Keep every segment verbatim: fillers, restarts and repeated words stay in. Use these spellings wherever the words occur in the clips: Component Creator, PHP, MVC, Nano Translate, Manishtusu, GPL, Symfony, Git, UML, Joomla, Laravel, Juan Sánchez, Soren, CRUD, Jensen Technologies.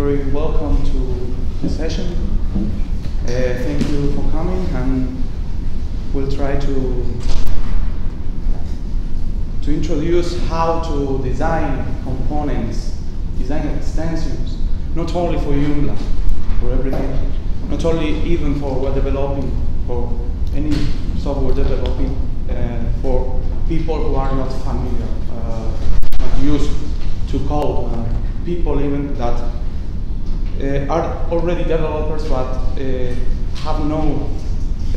very welcome to the session. Uh, thank you for coming, and we'll try to to introduce how to design components, design extensions, not only for Joomla, for everything, not only even for web developing, for any software developing, uh, for people who are not familiar, uh, not used to code, uh, people even that uh, are already developers but uh, have no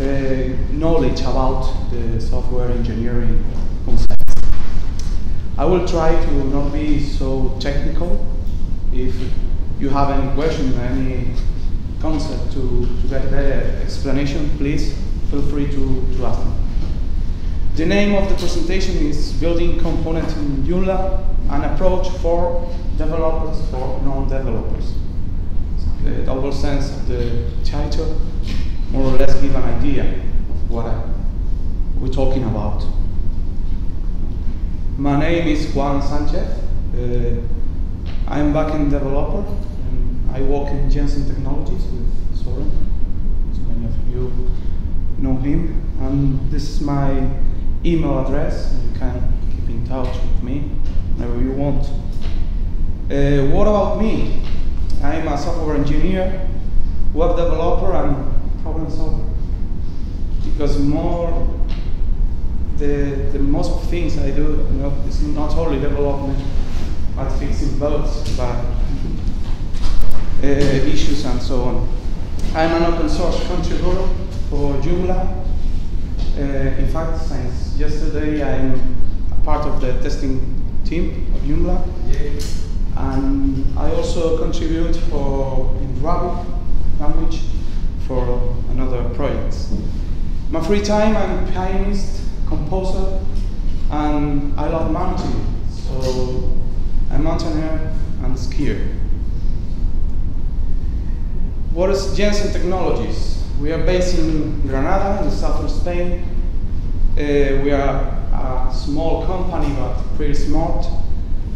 uh, knowledge about the software engineering concepts. I will try to not be so technical. If you have any question, any concept to, to get better explanation, please feel free to, to ask me. The name of the presentation is Building Components in Joomla, an approach for developers, for non-developers. The double sense of the title more or less give an idea of what I, we're talking about. My name is Juan Sánchez. Uh, I'm backend developer, and I work in Jensen Technologies with Soren. So many of you know him. And this is my email address. You can keep in touch with me whenever you want. Uh, what about me? I'm a software engineer, web developer, and problem solver. Because more the the most things I do, you know, it's not only development, but fixing bugs, but uh, issues and so on. I'm an open source contributor for Joomla. Uh, in fact, since yesterday, I'm a part of the testing team of Joomla. Yay. And I also contribute for in Laravel language for another projects. My free time, I'm a pianist, composer, and I love mountain. So I'm a mountaineer and skier. What is Jensen Technologies? We are based in Granada, in southern Spain. Uh, we are a small company, but pretty smart.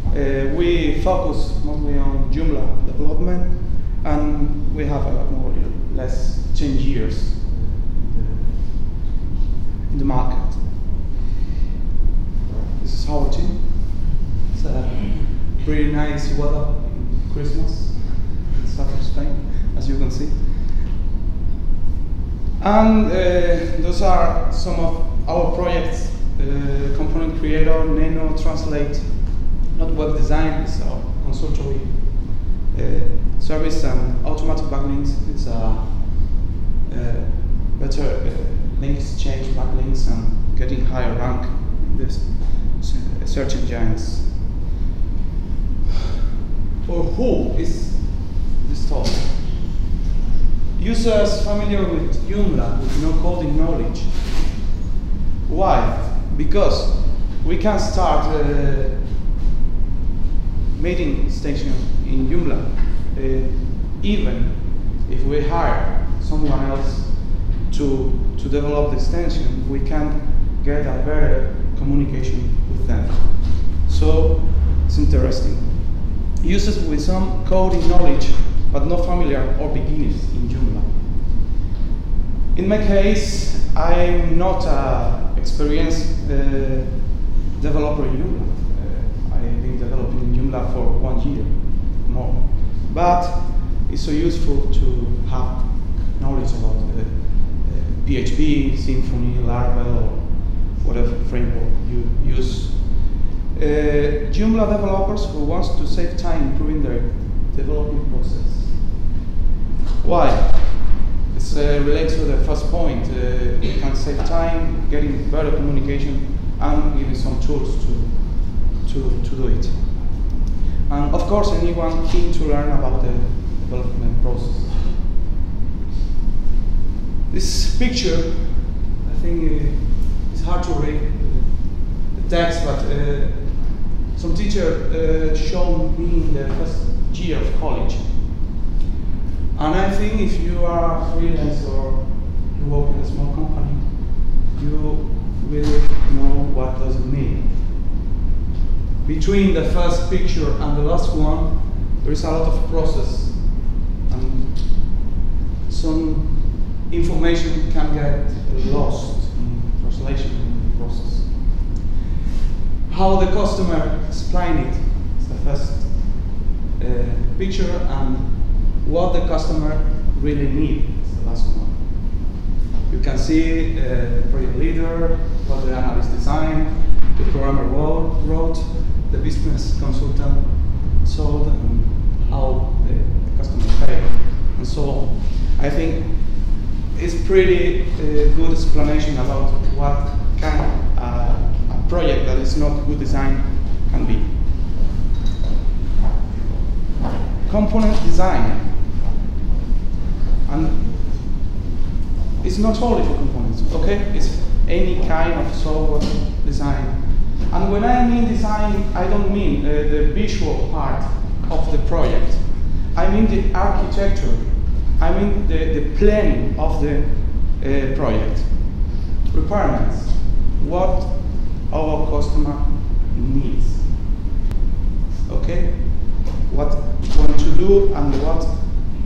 Uh, we focus mostly on Joomla development, and we have uh, more or less ten years in the market. This is our team. It's a pretty nice weather in Christmas in southern Spain, as you can see. And uh, those are some of our projects: uh, Component Creator, Nano Translate. Not web design, it's a consultory uh, service, and automatic backlinks. It's a uh, better uh, link exchange, backlinks, and getting higher rank in this search engines. For who is this talk? Users familiar with Joomla with no coding knowledge. Why? Because we can start. Uh, Mating station in Joomla, uh, even if we hire someone else to to develop the extension, we can get a better communication with them. So it's interesting. Users with some coding knowledge, but not familiar or beginners in Joomla. In my case, I'm not an experienced uh, developer in Joomla. Developing in Joomla for one year more, but it's so useful to have knowledge about uh, uh, P H P, Symfony, Laravel, or whatever framework you use. Uh, Joomla developers who wants to save time improving their development process. Why? It uh, relates to the first point. Uh, we can save time, getting better communication, and giving some tools to. To, to do it. And of course, anyone keen to learn about the development process. This picture, I think uh, it's hard to read uh, the text, but uh, some teacher uh, showed me in the first year of college. And I think if you are a freelancer or you work in a small company, you will know what does it mean. Between the first picture and the last one, there is a lot of process some information can get lost in translation process. How the customer explain it is the first uh, picture, and what the customer really need is the last one. You can see uh, the project leader, what the analyst designed, the programmer wrote, the business consultant sold, and how the, the customer paid, and so on. I think it's pretty uh, good explanation about what kind of uh, a project that is not good design can be. Component design. And it's not only for components, okay? It's any kind of software design. And when I mean design, I don't mean uh, the visual part of the project. I mean the architecture. I mean the, the planning of the uh, project. Requirements. What our customer needs. Okay? What we want to do and what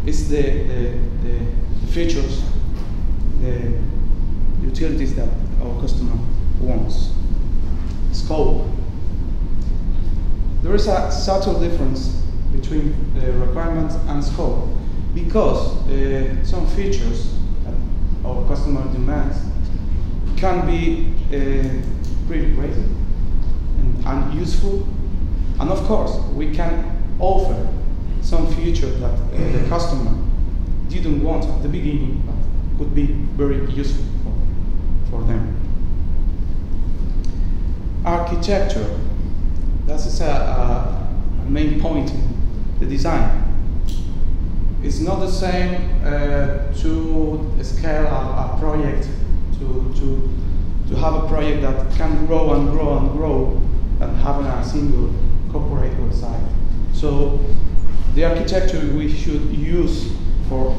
is the, the, the features, the utilities that our customer wants. Scope. There is a subtle difference between the requirements and scope, because uh, some features that our customer demands can be uh, pretty great and, and useful, and of course we can offer some feature that uh, the customer didn't want at the beginning, but could be very useful for, for them. Architecture, that's a, a, a main point in the design. It's not the same uh, to scale a, a project, to, to, to have a project that can grow and grow and grow than having a single corporate website. So the architecture we should use for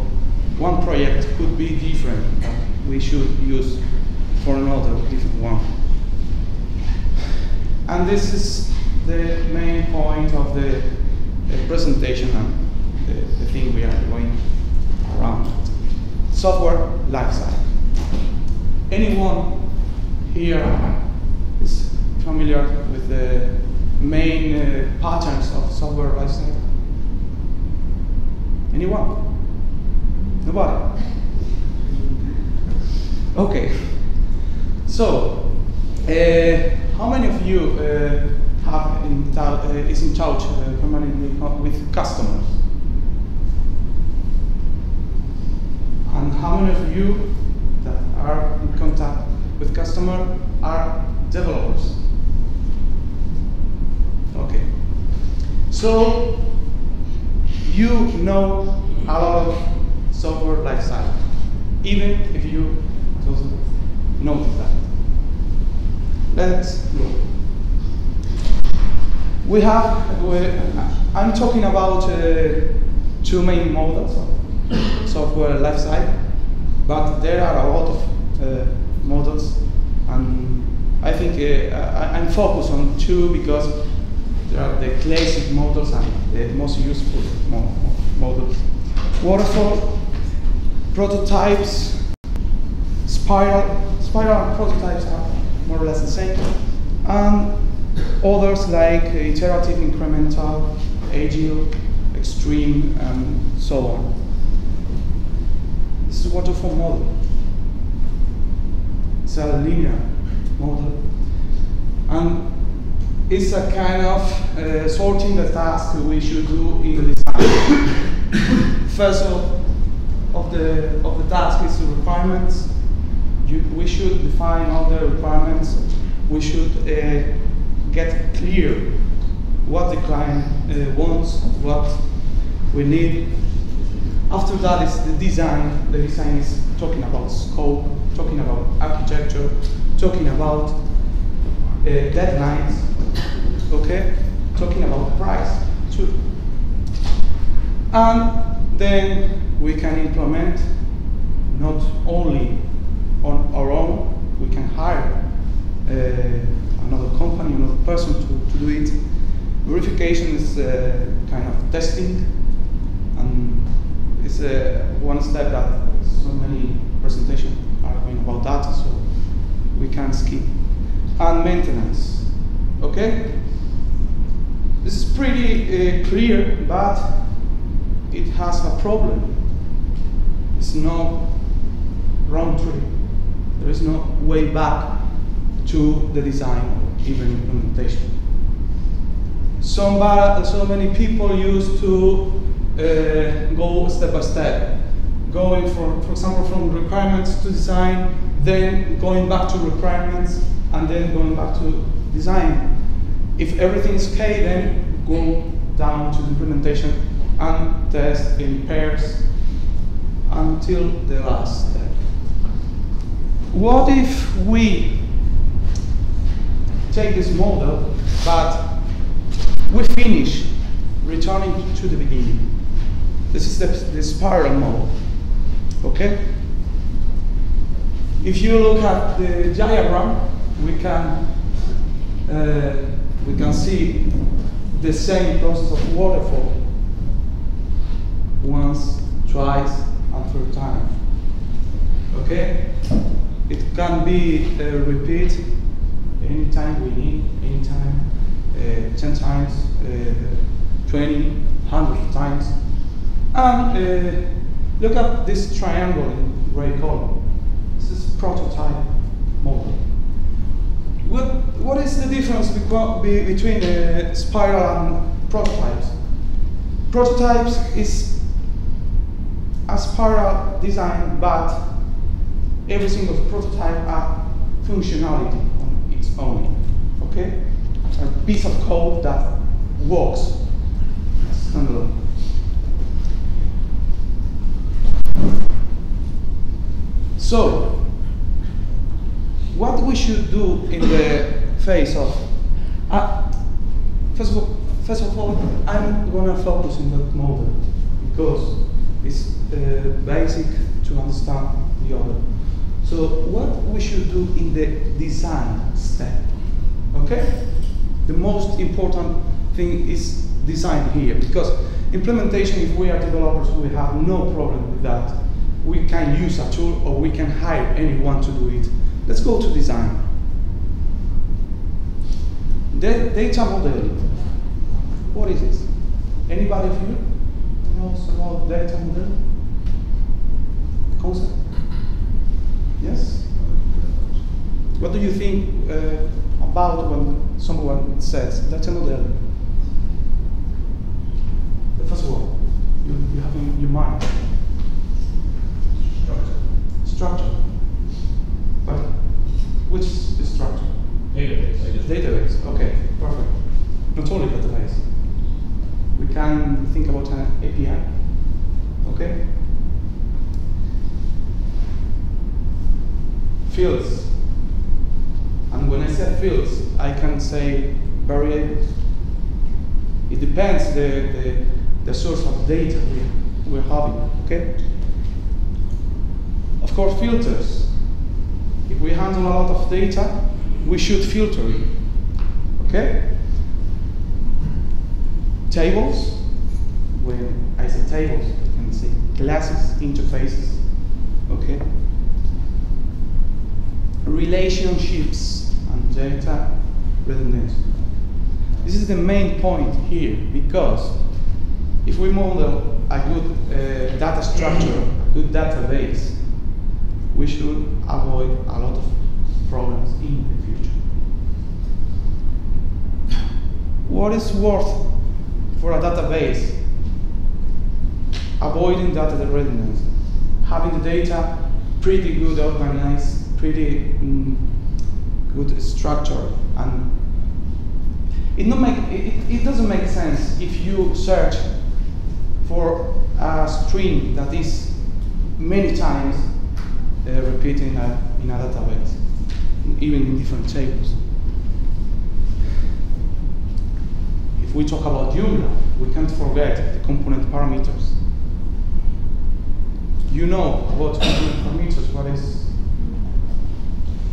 one project could be different than we should use for another different one. And this is the main point of the uh, presentation and the, the thing we are going around. Software lifecycle. Anyone here is familiar with the main uh, patterns of software lifecycle? Anyone? Nobody? Okay. So, uh, how many of you uh, have in uh, is in touch uh, permanently with customers? And how many of you that are in contact with customers are developers? Okay. So you know a lot of software lifecycle, even if you don't notice that. Let's go. We have, we, I'm talking about uh, two main models of software lifecycle, but there are a lot of uh, models, and I think uh, I, I'm focused on two because there are the classic models and the most useful mo models. Waterfall, prototypes, spiral, spiral and prototypes are more or less the same, and others like iterative, incremental, agile, extreme, and so on. This is a waterfall model. It's a linear model, and it's a kind of uh, sorting the task we should do in the design. First of, of the of the task is the requirements. We should define all the requirements. We should uh, get clear what the client uh, wants, what we need. After that is the design. The design is talking about scope, talking about architecture, talking about uh, deadlines, okay? Talking about price too. And then we can implement not only on our own, we can hire uh, another company, another person to, to do it. Verification is uh, kind of testing, and it's uh, one step that so many presentations are going about that, so we can skip. And maintenance, okay? This is pretty uh, clear, but it has a problem. It's no round trip. There is no way back to the design or even implementation. Somebody, so many people used to uh, go step by step, going for, for example, from requirements to design, then going back to requirements, and then going back to design. If everything is okay, then go down to the implementation and test in pairs until the last step. What if we take this model, but we finish returning to the beginning? This is the, the spiral model, okay? If you look at the diagram, we can uh, we can see the same process of waterfall once, twice, and third time. Okay, it can be uh, repeated anytime we need, anytime, uh, ten times, uh, twenty, hundred times. And uh, look at this triangle in gray color. This is prototype model. What, what is the difference between uh, spiral and prototypes? Prototypes is a spiral design, but every single prototype has functionality on its own. Okay, a piece of code that works standalone. So, what we should do in the face of, uh, first, of all, first of all, I'm gonna focus in that model because it's uh, basic to understand the other. So what we should do in the design step, okay? The most important thing is design here, because implementation, if we are developers, we have no problem with that. We can use a tool or we can hire anyone to do it. Let's go to design. Da data modeling. What is this? Anybody of you knows about data modeling? Concept? Yes? What do you think uh, about when someone says data modeling? The first one you, you have in your mind. Structure. Structure. But which is structure? Database. Database, okay, perfect. Not only database. We can think about an A P I, okay? Fields. And when I say fields, I can say variables. It depends the, the, the source of data we, we're having, okay? Of course, filters. If we handle a lot of data, we should filter it, okay? Tables, when I say tables, I can say classes, interfaces, okay? Relationships and data redundancy. This is the main point here, because if we model a good uh, data structure, a good database, we should avoid a lot of problems in the future. What is worth for a database? Avoiding data redundancy, having the data pretty good organized, pretty mm, good structure, and it, not make, it, it doesn't make sense if you search for a string that is many times Uh, repeating in a, in a database, even in different tables. If we talk about Joomla, we can't forget the component parameters. You know about component parameters, what is...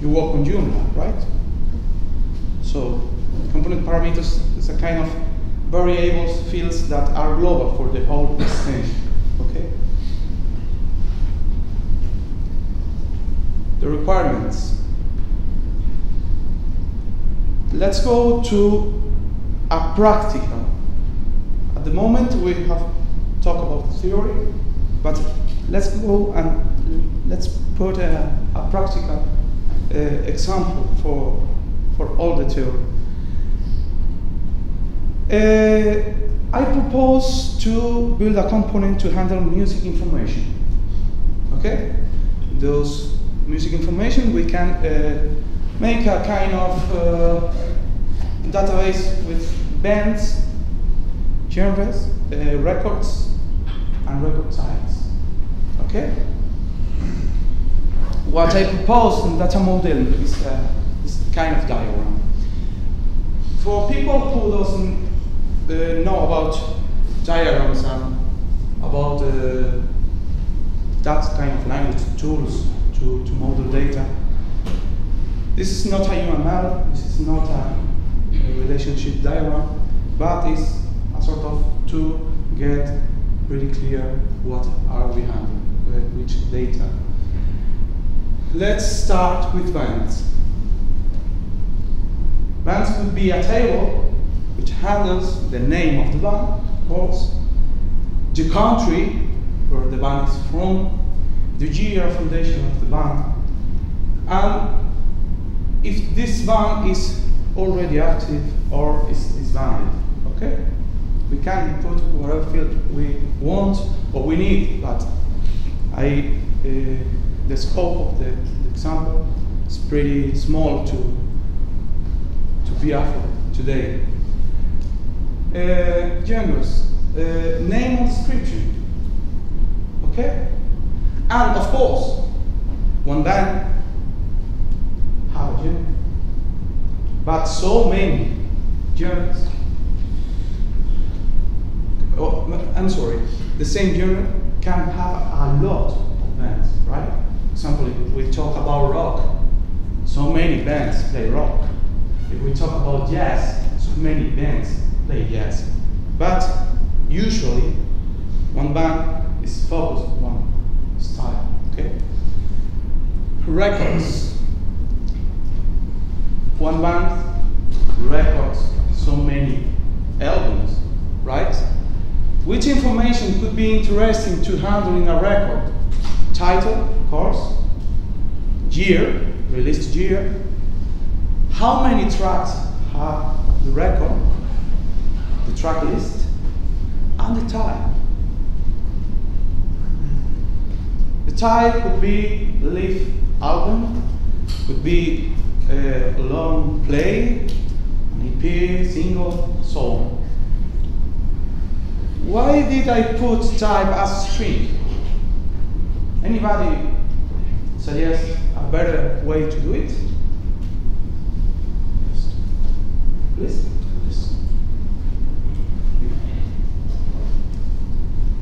You work on Joomla, right? So, component parameters is a kind of variables, fields that are global for the whole exchange, okay? the requirements. Let's go to a practical. At the moment we have talked about the theory, but let's go and let's put a, a practical uh, example for, for all the theory. Uh, I propose to build a component to handle music information. Okay? Those music information, we can uh, make a kind of uh, database with bands, genres, uh, records, and record types. Okay? What I propose in data modeling is uh, this kind of diagram. For people who doesn't Uh, know about diagrams and about uh, that kind of language tools to, to model data. This is not a U M L, this is not a, a relationship diagram, but it's a sort of to get pretty clear what are we handling, which data. Let's start with bands. Bands could be a table which handles the name of the band, of course, the country where the band is from, the year foundation of the band, and if this band is already active or is disbanded. Okay? We can put whatever field we want or we need, but I, uh, the scope of the, the example is pretty small to, to be after today. Uh, genres, uh, name and description, okay? And of course, one band have a genre, but so many genres. Oh, I'm sorry, the same genre can have a lot of bands, right? For example, if we talk about rock, so many bands play rock. If we talk about jazz, so many bands. Yes, but usually one band is focused on one style. Okay. Records. One band records so many albums, right? Which information could be interesting to handle in a record? Title, of course. Year, released year. How many tracks have the record? The track list and the type. The type could be live album, could be a uh, long play, an E P, single, so on. Why did I put type as string? Anybody suggest a better way to do it? Please.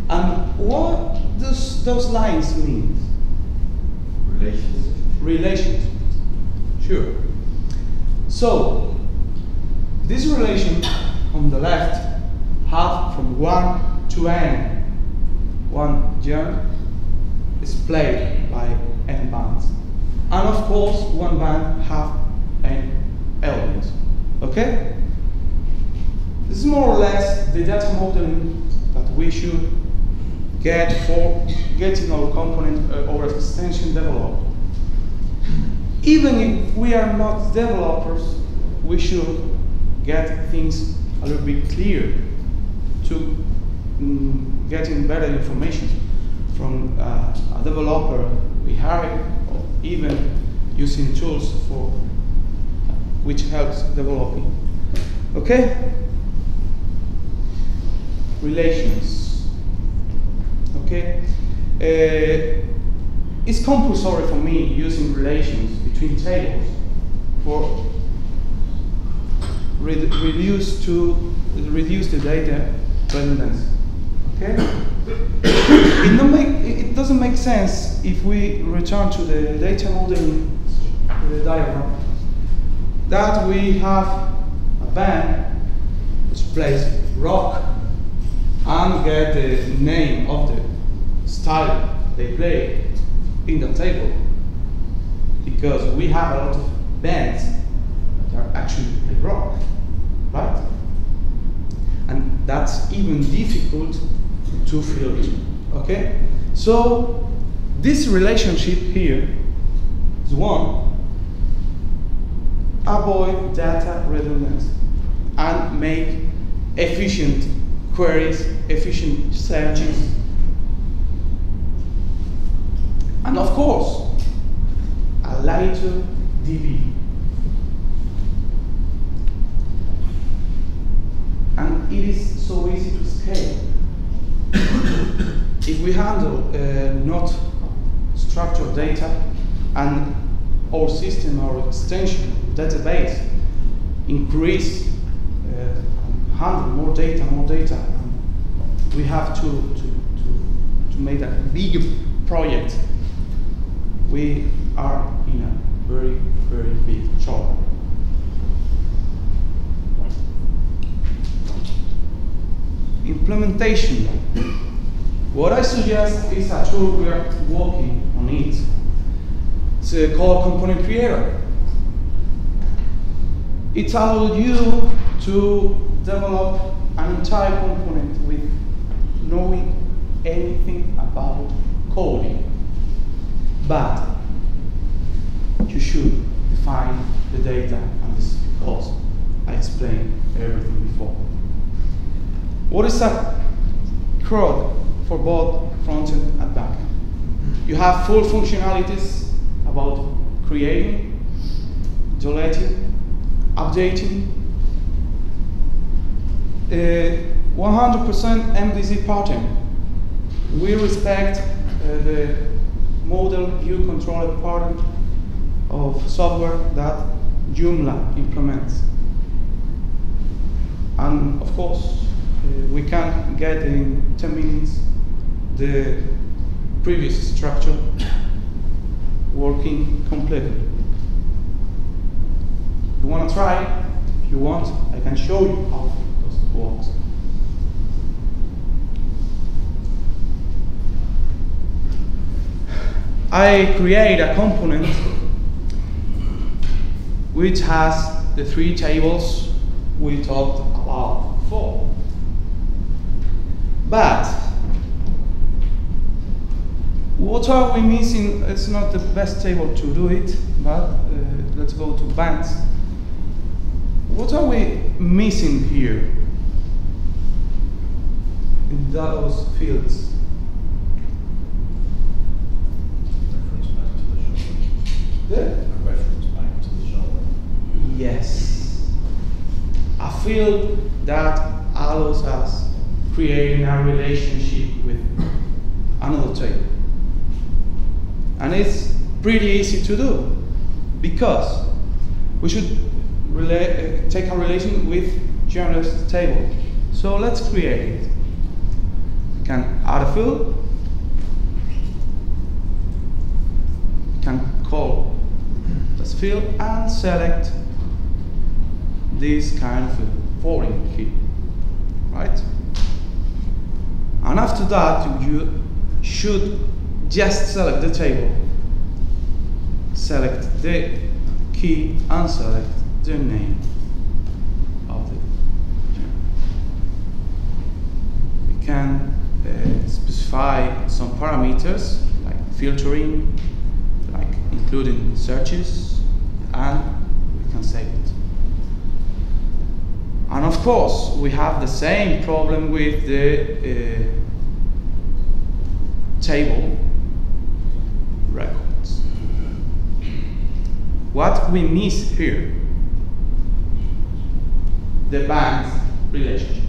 And what does those lines mean? Relations. Relations. Sure. So this relation on the left have from one to n. One genre is played by n bands, and of course one band have n elements. Okay. This is more or less the data modeling that we should get for getting our component uh, or extension developed. Even if we are not developers, we should get things a little bit clear to mm, getting better information from uh, a developer we hire, or even using tools for which helps developing. Okay? Relations. Okay, uh, it's compulsory for me using relations between tables for re reduce to reduce the data redundancy. Okay, it, don't make, it doesn't make sense if we return to the data modeling uh, diagram that we have a band which plays rock and get the name of the style they play in the table. because we have a lot of bands that are actually play rock, right? And that's even difficult to filter, okay? So this relationship here is one, avoid data redundancy and make efficient queries, efficient searches. And of course, a lighter D B. And it is so easy to scale. If we handle uh, not structured data and our system, our extension, database, increase, uh, handle more data, more data, we have to, to, to, to make a big project. We are in a very, very big job. Implementation. What I suggest is a tool we are working on it. It's uh, called Component Creator. It allows you to develop an entire component with knowing anything about coding. But you should define the data, and this is because I explained everything before. What is a C R U D for both front-end and back-end? You have full functionalities about creating, deleting, updating, one hundred percent uh, M V C pattern. We respect uh, the model view controller pattern of software that Joomla implements. And of course, uh, we can get in ten minutes the previous structure working completely. You want to try? If you want, I can show you how it works. I create a component which has the three tables we talked about before. But what are we missing? It's not the best table to do it, but uh, let's go to bands. What are we missing here in those fields? The? A reference back to the genre. Yes. A field that allows us creating a relationship with another table. And it's pretty easy to do because we should rela take a relation with genres table. So let's create it. We can add a field. We can call field and select this kind of foreign field, right? And after that, you should just select the table, select the key, and select the name of the genus. We can uh, specify some parameters like filtering, like including searches, and we can save it. And of course, we have the same problem with the uh, table records. What we miss here, the bands relationship.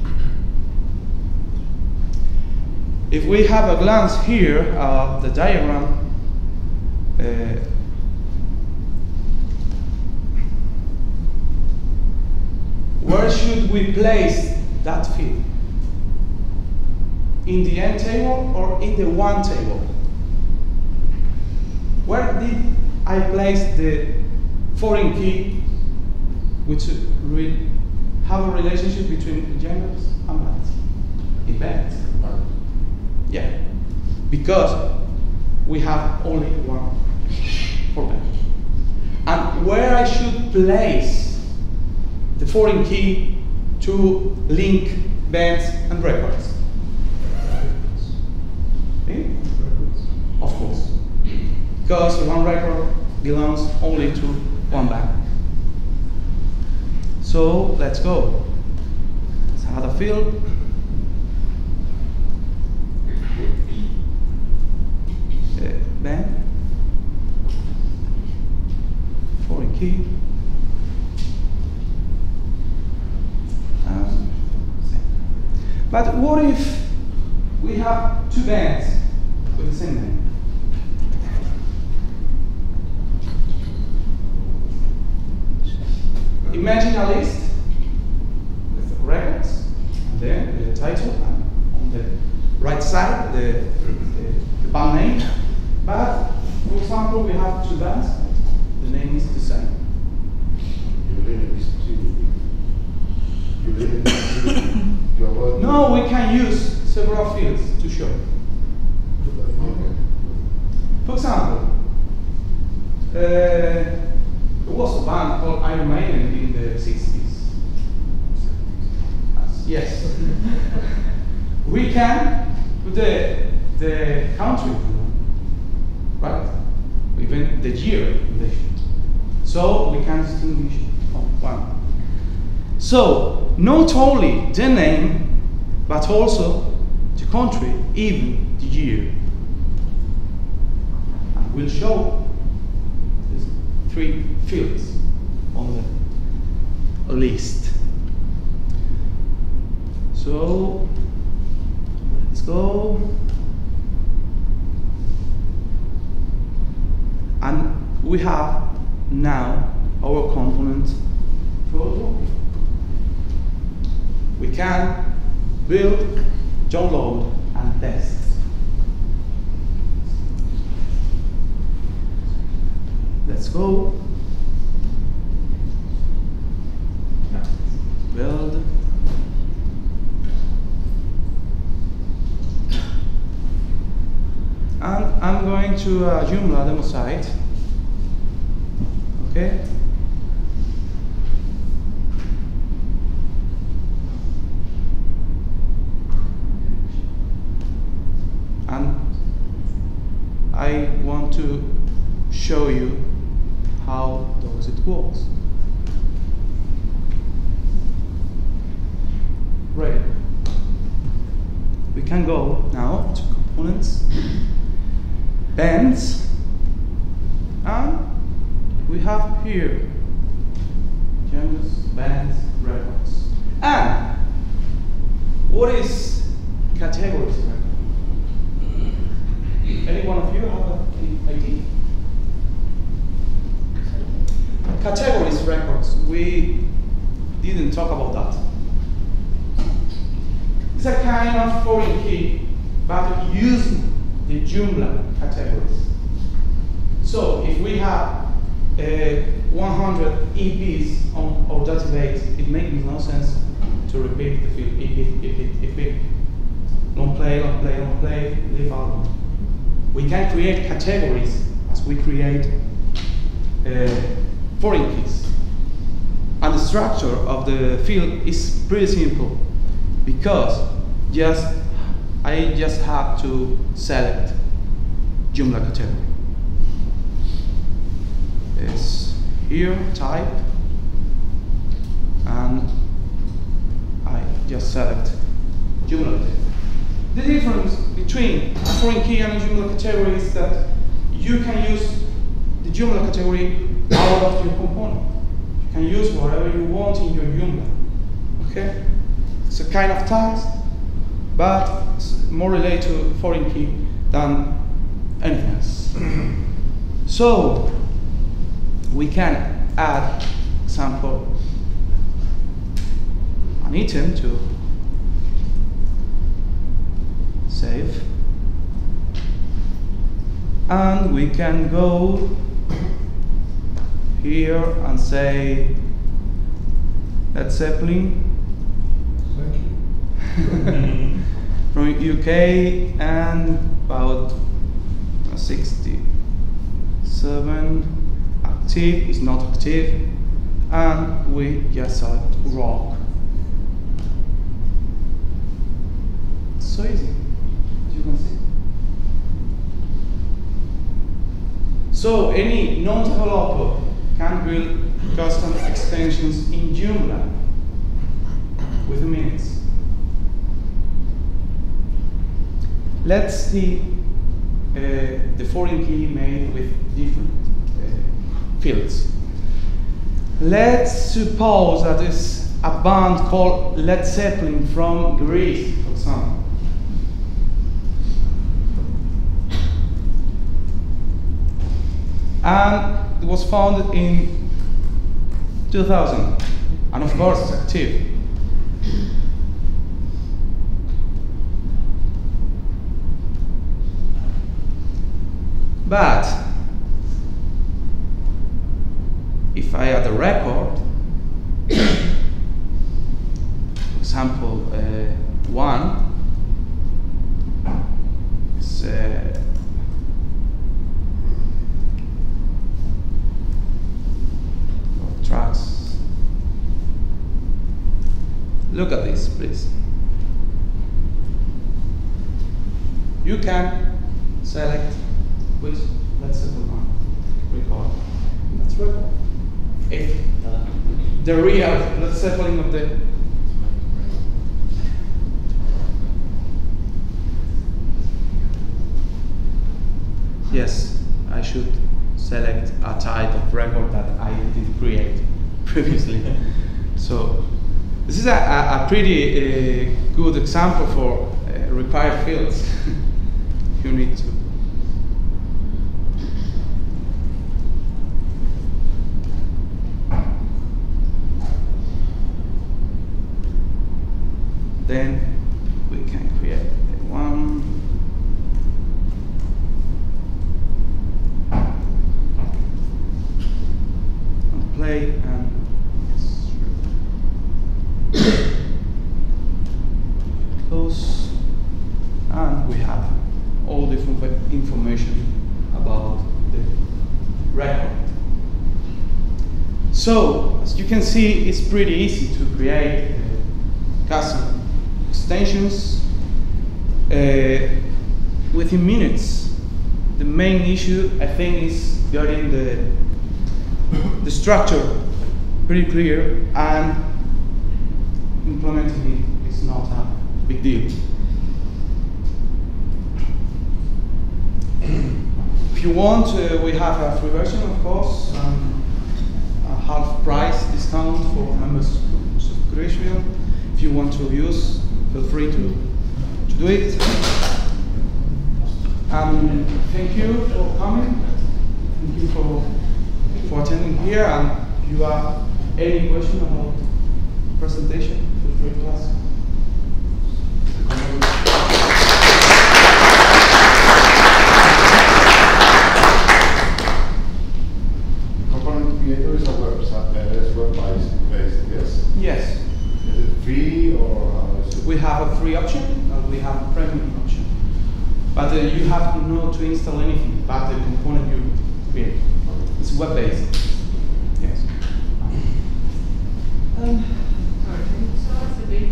If we have a glance here at uh, the diagram, uh, where should we place that field? In the end table or in the one table? Where did I place the foreign key which have a relationship between genders and bands? In bands. Yeah, because we have only one for bands. and where I should place the foreign key to link bands and records. Okay? Of course, because one record belongs only to one bank. So let's go. It's another field. Uh, band. Foreign key. Um, but what if we have two bands with the same name? Imagine a list with the records, and then the title, and on the right side, the, the, the band name. But, for example, we have two bands, the name is the same. No, we can use several fields to show. For example, uh, there was a band called Iron Maiden in the sixties. Yes. We can put the, the country, right? Even the year. So we can distinguish one. So not only the name, but also the country, even the year. And we'll show three fields on the list. So let's go. And we have now our component photo. We can build, download, and test. Let's go. Yeah. Build. And I'm going to uh, Joomla demo site. Okay. And I want to show you how does it work. Right. We can go now to components, bands, and we have here genres, bands, records. And what is categories record? Any one of you have any idea? Categories records, we didn't talk about that. It's a kind of foreign key, but using the Joomla categories. So if we have uh, one hundred E Ps on our database, it makes no sense to repeat the field E P, E P, E P. Long play, long play, long play, leave out. We can create categories as we create uh, foreign keys. And the structure of the field is pretty simple because just I just have to select Joomla category. It's here, type, and I just select Joomla category. The difference between a foreign key and a Joomla category is that you can use the Joomla category out of your component. You can use whatever you want in your Joomla. Okay? It's a kind of task, but it's more related to foreign key than anything else. So we can add, for example, an item to save, and we can go here and say, Led Zeppelin from U K and about sixty-seven. active, is not active, and we just select rock. It's so easy, as you can see. So any non-developer can build custom extensions in Joomla with minutes. Let's see uh, the foreign key made with different uh, fields. Let's suppose that it's a band called Led Zeppelin from Greece, for example. And it was founded in two thousand, and of course it's active. But if I add a record, for example, uh, one, it's, uh, tracks. Look at this, please. You can select which, let's say, one record. Let's record. If the real, let's say, one of the. Yes, I should select a type of record that I did create previously. So this is a, a, a pretty uh, good example for uh, required fields. You need to. Then we can create a one. Play and close, and we have all the information about the record. So, as you can see, it's pretty easy to create uh, custom extensions uh, within minutes. The main issue, I think, is getting the the structure pretty clear, and implementing it is not a big deal. If you want, uh, we have a free version, of course, um, a half price discount for members subscription. If you want to use, feel free to, to do it. Um, thank you for coming. Thank you for for attending here, and if you have any question about the presentation, feel free to ask. Component Creator is a website, it's web-based, yes? Yes. Is it free or how is it? We have a free option and we have a premium option. But uh, you have to know to install anything but the component you create. It's web-based. Yes. Um, Sorry, can you show us a bit?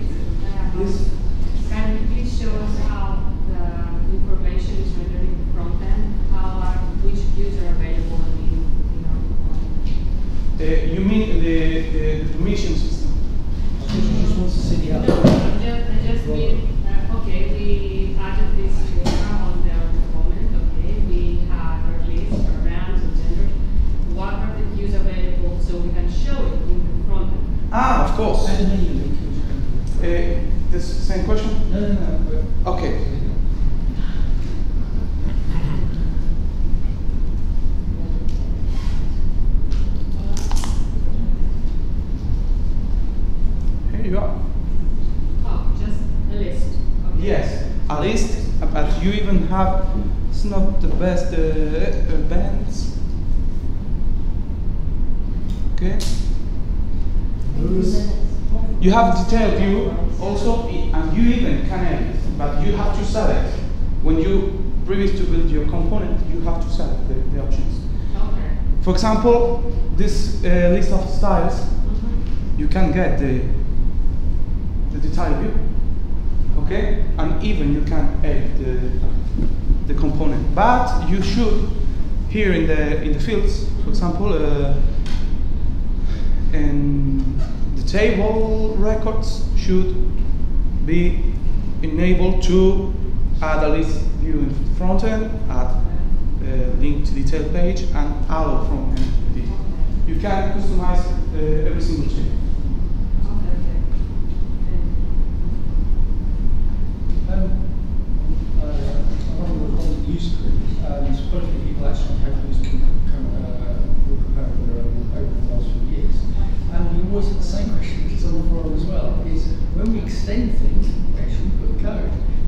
Uh, can you please show us how the information is rendered in the front end? How are which views are available in, in our front end? Uh, you mean the, the, the permission system? I just want to see the other. No, I just, I just mean, uh, okay, we added this data on the component, okay, we had a list around the gender. What are the views available so we can show it in the front end? Ah, of course. Uh, the same question? No, no, no. Okay. Here you are. Oh, just a list. Okay. Yes, a list, but you even have, it's not the best uh, uh, bands. Okay. You have detailed view also, and you even can edit, but you have to select. When you previous to build your component, you have to select the, the options. Okay. For example, this uh, list of styles, mm-hmm. you can get the, the detail view, okay? And even you can add the, the component. But you should, here in the, in the fields, for example, uh, and the table records should be enabled to add a list view in front end, add uh, link to detail page, and allow from end to end. You can customize uh, every single change.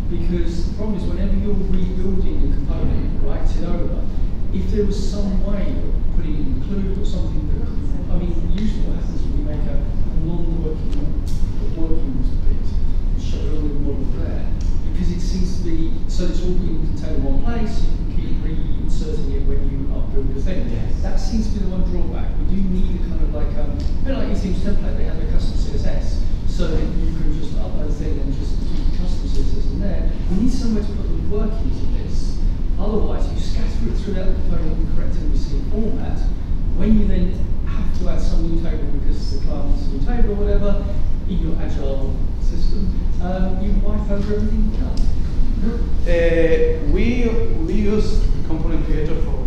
Because the problem is, whenever you're rebuilding a component, writes it over, if there was some way of putting in include or something that could, I mean, usually what happens when you make a non-working working piece and show it all the model there, because it seems to be, so it's all being contained in one place, you can keep reinserting it when you upbuild the thing. Yes. That seems to be the one drawback. We do need a kind of like, um, a bit like your themes template, they have a custom C S S, so that you can just upload a thing and just in there. We need somewhere to put the work into this. Otherwise, you scatter it throughout the component in correct M V C format. When you then have to add some new table because the client wants a new table or whatever in your agile system, um, you wipe over everything you've done. Uh, we we use Component Creator for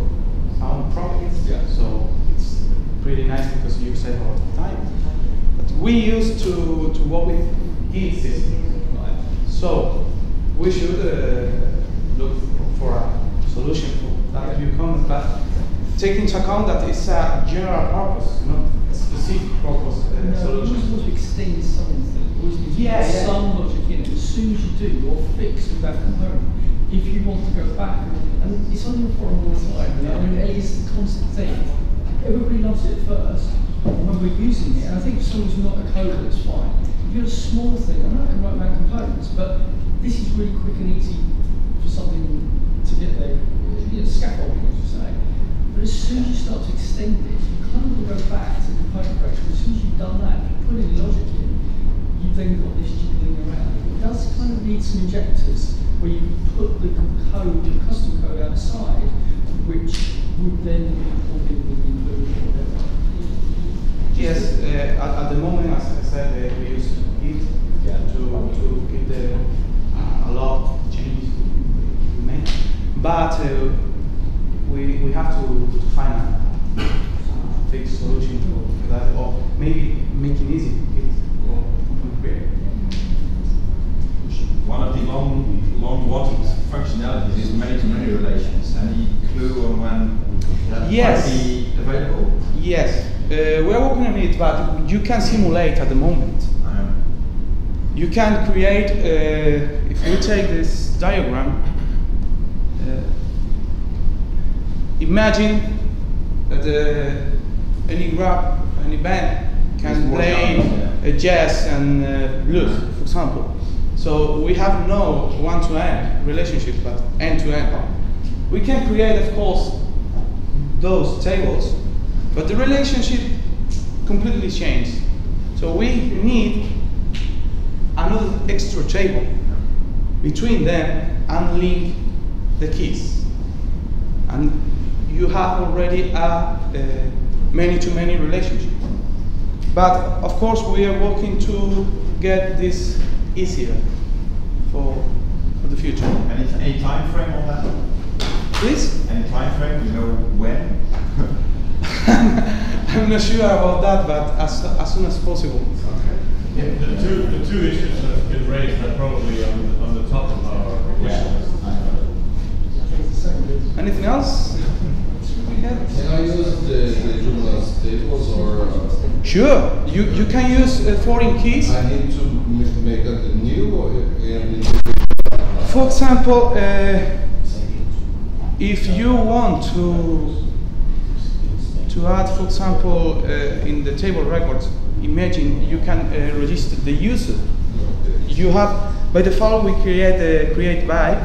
our projects, yeah. So it's pretty nice because you save a lot of time. But we used to to work with Git systems. So we should uh, look for a solution for that view component, but take into account that it's a general purpose, not a specific purpose uh, no, solution. You always extend something. Yeah, yeah. Some logic in it. As soon as you do, you're fixed with that component. If you want to go back, and it's on your forum all the time. I mean, it's the constant thing. Everybody loves it at first when we're using it. And I think if someone's not a coder, it's fine. If you're a small thing, I know I can write my components, but this is really quick and easy for something to get there, you know, scaffolding, as you say. But as soon as you start to extend it, you kind of go back to the component direction. As soon as you've done that, if you put any logic in, you've then got this jiggling around. It does kind of need some injectors where you put the code, the custom code outside, which would then be pulled in with the include or whatever. Yes, uh, at, at the moment, as I said, uh, we use Git yeah. to, to give the, uh, a lot of changes we make. But uh, we, we have to, to find a, a fixed solution for that, or maybe make it easy, Git or Component Creator. One of the long, long working functionalities is many-to-many relations. Any clue on when that yes. might be available? Yes. Uh, we're working on it, but you can simulate at the moment. You can create, uh, if we take this diagram, uh, imagine that uh, any rap, any band can play a jazz and uh, blues, for example. So we have no one-to-end relationship, but end-to-end. We can create, of course, those tables. But the relationship completely changed. So we need another extra table between them and link the keys. And you have already a many-to-many relationship. But of course, we are working to get this easier for, for the future. Any, any time frame on that? Please? Any time frame? You know when? I'm not sure about that, but as, as soon as possible. Okay. Yeah. The, the, two, the two issues that have been raised are probably on, on the top of our wish list. Yeah. Anything else? Can I use the, the Joomla tables or? Uh, sure. You you can use uh, foreign keys. I need to make a new. Or uh, For example, uh, if you want to. To add, for example, uh, in the table records, imagine you can uh, register the user. You have, by default, we create a create by,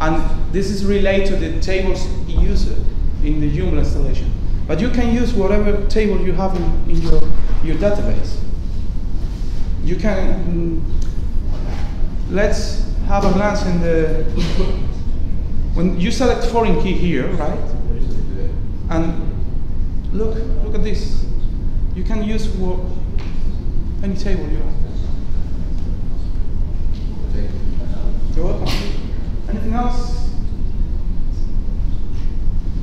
and this is related to the table's user in the Joomla installation. But you can use whatever table you have in, in your, your database. You can, let's have a glance in the, when you select foreign key here, right? And look, look at this. You can use what, any table you have. You're welcome. Anything else?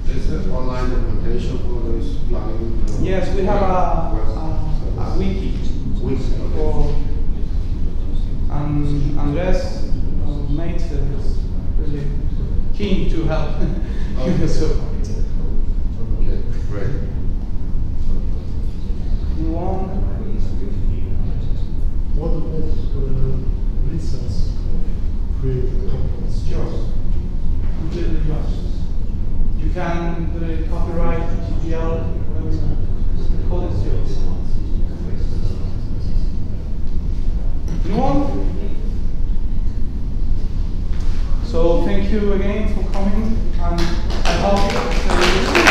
Is there online documentation for this plugin? Yes, we have a, a, a wiki. Wiki. For, and Andres made is really keen to help. Okay. So, okay, great. One. What about uh, license create companies? Yours. Completely yours. You can uh, copyright, G P L, whatever call it yours. You want? So thank you again for coming and I hope that you